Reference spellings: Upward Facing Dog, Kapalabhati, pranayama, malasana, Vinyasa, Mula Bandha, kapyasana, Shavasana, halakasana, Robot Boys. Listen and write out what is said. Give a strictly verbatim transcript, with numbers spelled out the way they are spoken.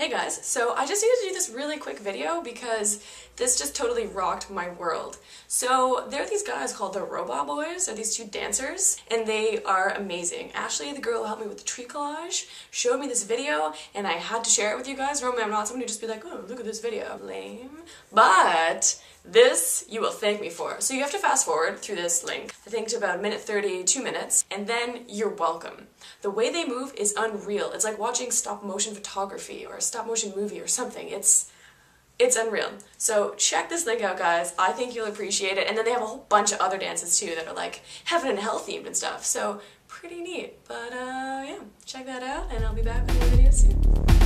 Hey guys, so I just needed to do this really quick video because this just totally rocked my world. So there are these guys called the Robot Boys, they're these two dancers, and they are amazing. Ashley, the girl who helped me with the tree collage, showed me this video, and I had to share it with you guys. Normally I'm not someone who just be like, oh, look at this video, lame. But this you will thank me for. So you have to fast forward through this link, I think to about minute thirty, two minutes, and then you're welcome. The way they move is unreal. It's like watching stop motion photography or stop motion movie or something. It's it's unreal. So check this link out, guys. I think you'll appreciate it. And then they have a whole bunch of other dances too that are like heaven and hell themed and stuff. So pretty neat. But uh, yeah, check that out, and I'll be back with more videos soon.